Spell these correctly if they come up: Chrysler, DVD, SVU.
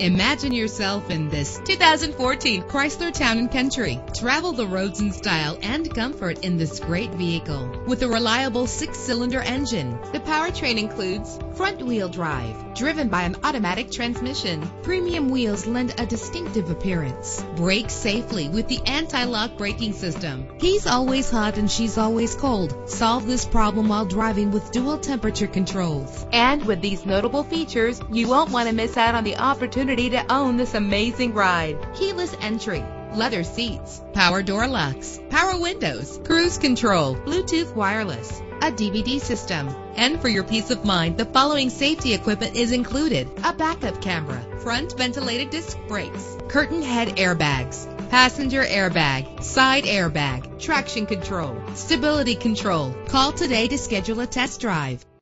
Imagine yourself in this 2014 Chrysler Town & Country. Travel the roads in style and comfort in this great vehicle. With a reliable 6-cylinder engine, the powertrain includes front-wheel drive, driven by an automatic transmission. Premium wheels lend a distinctive appearance. Brake safely with the anti-lock braking system. He's always hot and she's always cold. Solve this problem while driving with dual temperature controls. And with these notable features, you won't want to miss out on the opportunity to own this amazing ride. Keyless entry, leather seats, power door locks, power windows, cruise control, Bluetooth wireless, a DVD system. And for your peace of mind, the following safety equipment is included: a backup camera, front ventilated disc brakes, curtain head airbags, passenger airbag, side airbag, traction control, stability control. Call today to schedule a test drive.